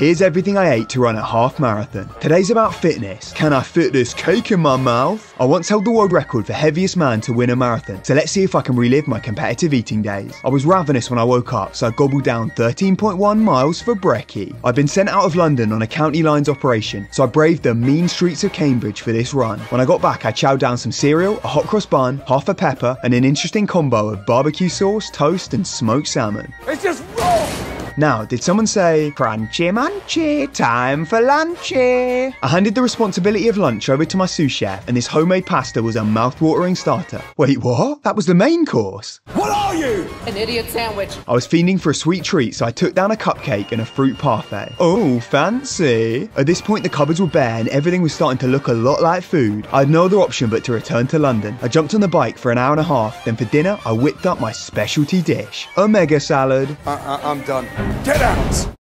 Here's everything I ate to run a half marathon. Today's about fitness. Can I fit this cake in my mouth? I once held the world record for heaviest man to win a marathon, so let's see if I can relive my competitive eating days. I was ravenous when I woke up, so I gobbled down 13.1 miles for brekkie. I'd been sent out of London on a County Lines operation, so I braved the mean streets of Cambridge for this run. When I got back, I chowed down some cereal, a hot cross bun, half a pepper, and an interesting combo of barbecue sauce, toast, and smoked salmon. It's just raw! Now, did someone say, "Crunchy munchy, time for lunchy"? I handed the responsibility of lunch over to my sous chef, and this homemade pasta was a mouth-watering starter. Wait, what? That was the main course. What are you? An idiot sandwich. I was fiending for a sweet treat, so I took down a cupcake and a fruit parfait. Oh, fancy. At this point, the cupboards were bare and everything was starting to look a lot like food. I had no other option but to return to London. I jumped on the bike for an hour and a half, then for dinner, I whipped up my specialty dish, a mega salad. I'm done. Get out!